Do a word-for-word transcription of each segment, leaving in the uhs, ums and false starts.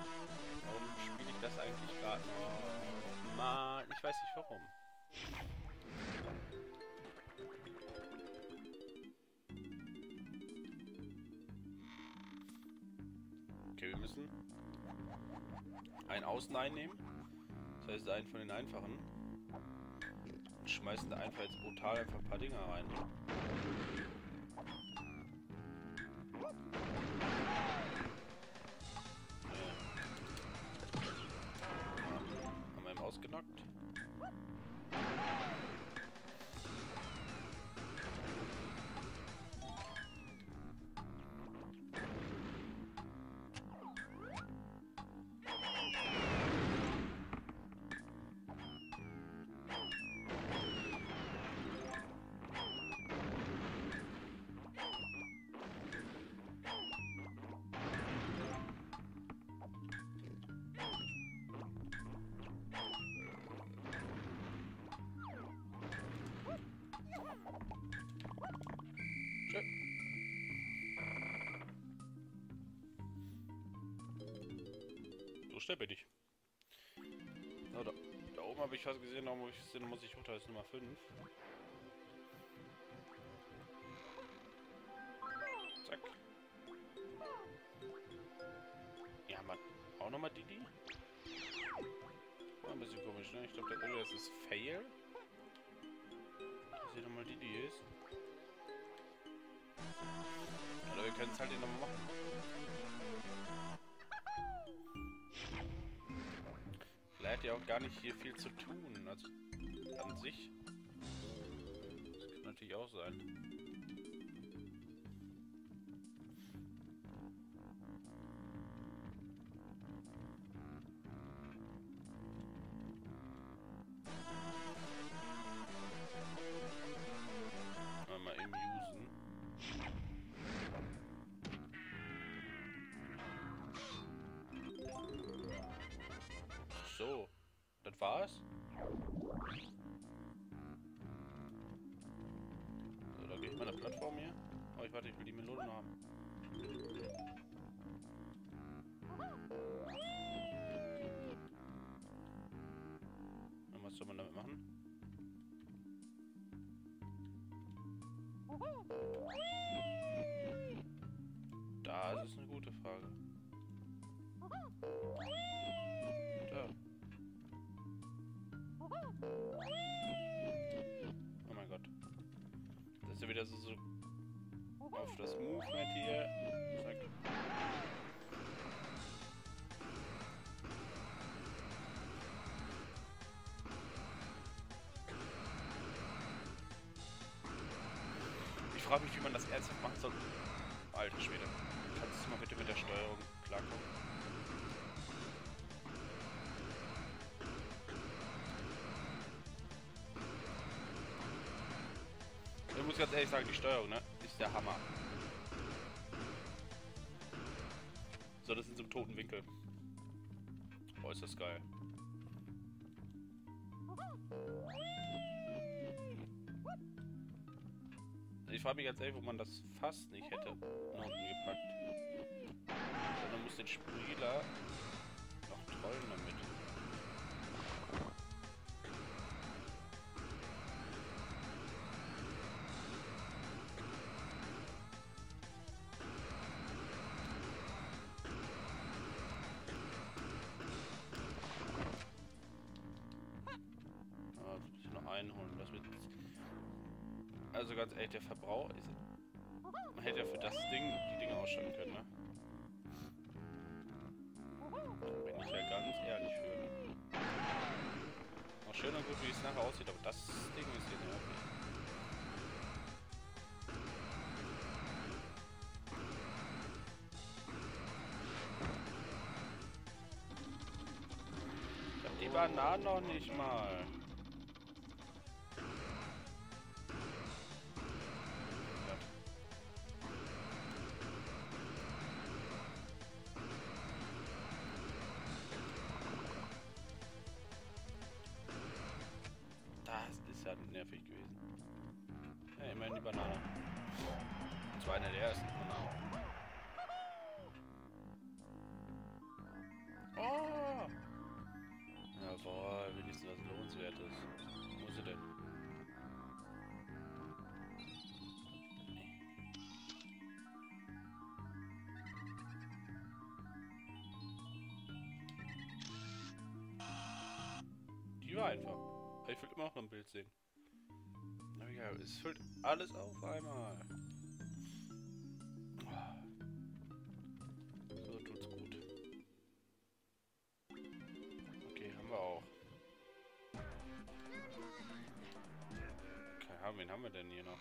Warum spiele ich das eigentlich gerade? Oh, Mann, ich weiß nicht warum. Okay, wir müssen einen Außen einnehmen. Das heißt, einen von den einfachen. Und schmeißen da einfach jetzt brutal einfach ein paar Dinger rein. Ausgenockt. Schnell bin ich. So, da, da oben habe ich was gesehen, da muss ich, muss ich runter, das ist Nummer fünf. Zack. Ja, Mann. Auch nochmal Didi? War ein bisschen komisch, ne? Ich glaube, der Öl, das ist Fail. Dass hier nochmal Didi ist. Oder wir können es halt hier nochmal machen. Hat ja auch gar nicht hier viel zu tun, also an sich. Das kann natürlich auch sein. Mal im Usen. So, das war's. So, da geht meine Plattform hier. Oh, ich warte, ich will die Melone haben. Und was soll man damit machen? Das ist eine gute Frage. Oh mein Gott. Das ist ja wieder so, so auf das Movement hier. Zack. Ich frage mich, wie man das ernsthaft machen soll. Alter Schwede. Kannst du mal bitte mit der Steuerung klarkommen? Ich muss ganz ehrlich sagen, die Steuerung, ne, ist der Hammer. So, das sind so im toten Winkel. Boah, ist das geil. Ich frage mich ganz ehrlich, wo man das fast nicht hätte nach unten gepackt. Also, man muss den Spieler noch trollen damit. Einholen, das wird. Also ganz ehrlich, der Verbrauch ist. Man hätte ja für das Ding die Dinge ausschalten können, ne? Bin ich ja ganz ehrlich für. Auch schön und gut, wie es nachher aussieht, aber das Ding ist hier nervig. Ich hab die Bananen noch nicht mal. Nervig gewesen. Ja, immerhin die Banane. Das war eine der ersten, genau. da einfach. Ich will immer noch ein Bild sehen. Na egal, es füllt alles auf einmal. So tut's gut. Okay, haben wir auch. Okay, wen haben wir denn hier noch?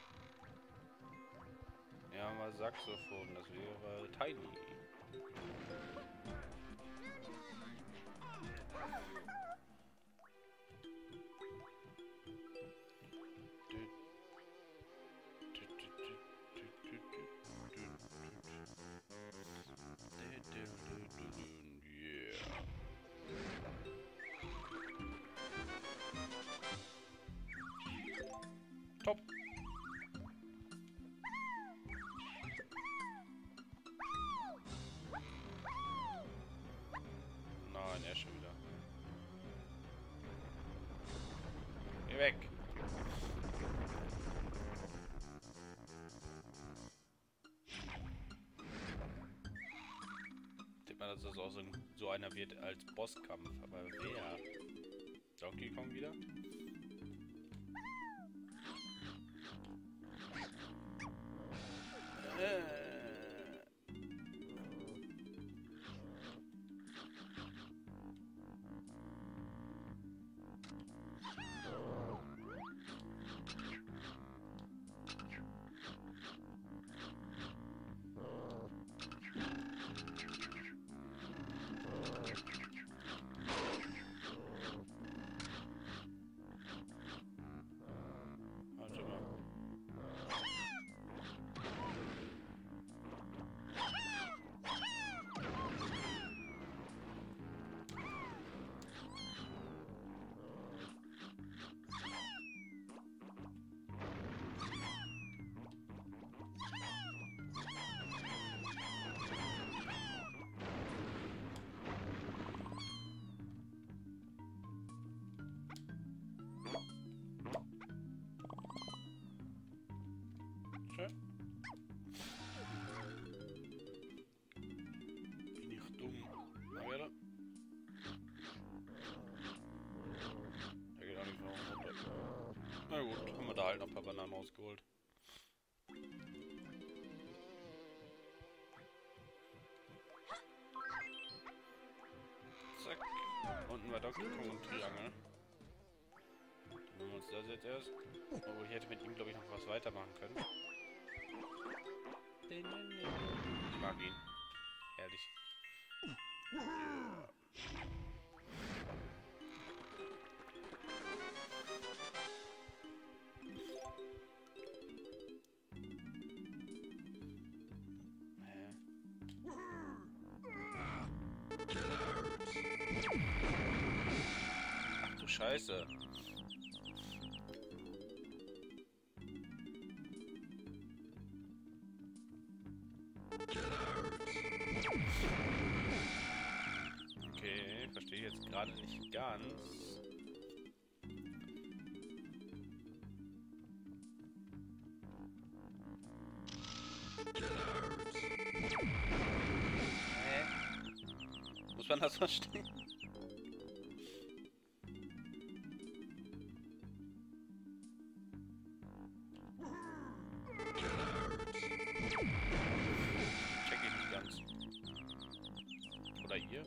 Ja, haben wir Saxophon, das wäre Tiny. Top. Nein, er ist schon wieder. Geh weg. Ich denke mal, dass das auch so, ein, so einer wird als Bosskampf, aber wer? Donkey Kong wieder? Bin ich dumm. Na ja, da. Der geht auch nicht mehr runter. Na gut, haben wir da halt noch ein paar Bananen rausgeholt. Zack. Unten war Donkey Kong und Triangel. Dann nehmen wir uns das jetzt erst. Oh, ich hätte mit ihm, glaube ich, noch was weitermachen können. Ich mag ihn. Herrlich. Ja. Ach du Scheiße. Okay, verstehe ich jetzt gerade nicht ganz. Hä? Muss man das verstehen? Check ich nicht ganz. Oder hier?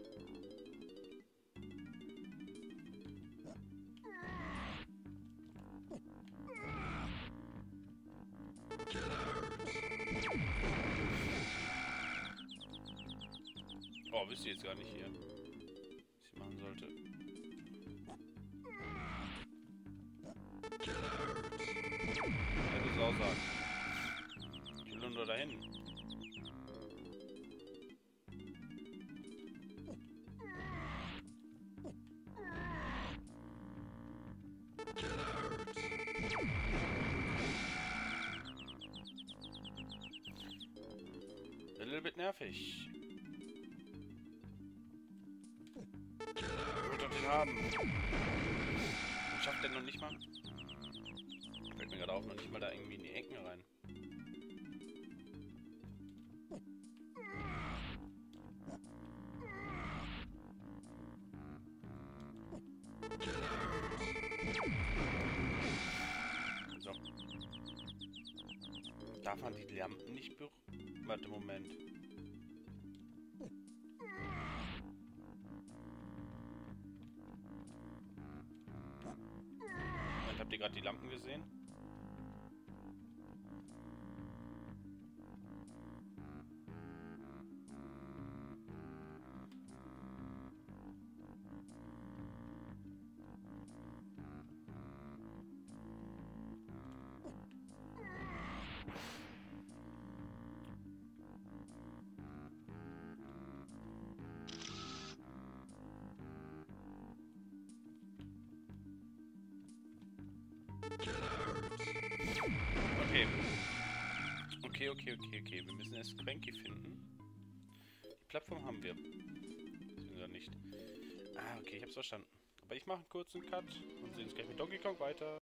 Oh, wisst ihr jetzt gar nicht hier, was ich machen sollte. Hätte es auch sagen. Ich will nur dahin. A little bit nervig. Haben. Ich schaff den noch nicht mal. Fällt mir gerade auf, noch nicht mal da irgendwie in die Ecken rein. Darf man die Lampen nicht berühren? Warte, Moment. Moment, habt ihr gerade die Lampen gesehen? Okay. Okay, okay, okay, okay. Wir müssen erst Cranky finden. Die Plattform haben wir. Oder nicht. Ah, okay, ich hab's verstanden. Aber ich mache einen kurzen Cut und sehen uns gleich mit Donkey Kong weiter.